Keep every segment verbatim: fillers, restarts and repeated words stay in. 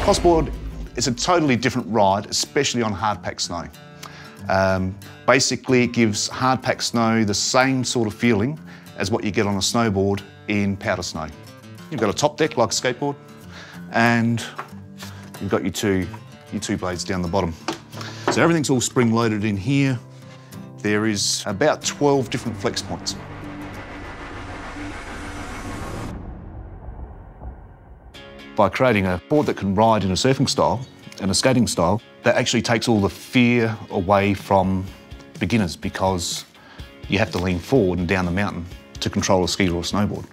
Crossboard is a totally different ride, especially on hard-packed snow. Um, basically, it gives hard-packed snow the same sort of feeling as what you get on a snowboard in powder snow. You've got a top deck like a skateboard, and you've got your two, your two blades down the bottom. So everything's all spring-loaded in here. There is about twelve different flex points. By creating a board that can ride in a surfing style and a skating style, that actually takes all the fear away from beginners, because you have to lean forward and down the mountain to control a ski or a snowboard.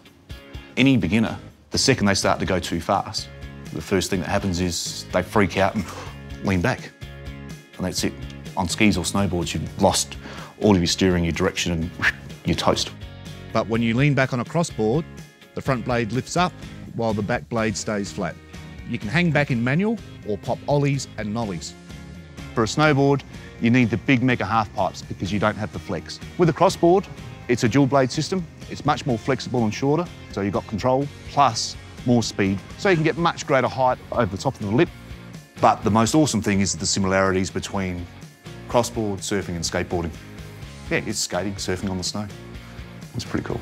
Any beginner, the second they start to go too fast, the first thing that happens is they freak out and lean back. And that's it. On skis or snowboards, you've lost all of your steering, your direction, and you're toast. But when you lean back on a crossboard, the front blade lifts up, while the back blade stays flat. You can hang back in manual or pop ollies and nollies. For a snowboard, you need the big mega half pipes because you don't have the flex. With a crossboard, it's a dual blade system. It's much more flexible and shorter, so you've got control plus more speed. So you can get much greater height over the top of the lip. But the most awesome thing is the similarities between crossboard, surfing and skateboarding. Yeah, it's skating, surfing on the snow. It's pretty cool.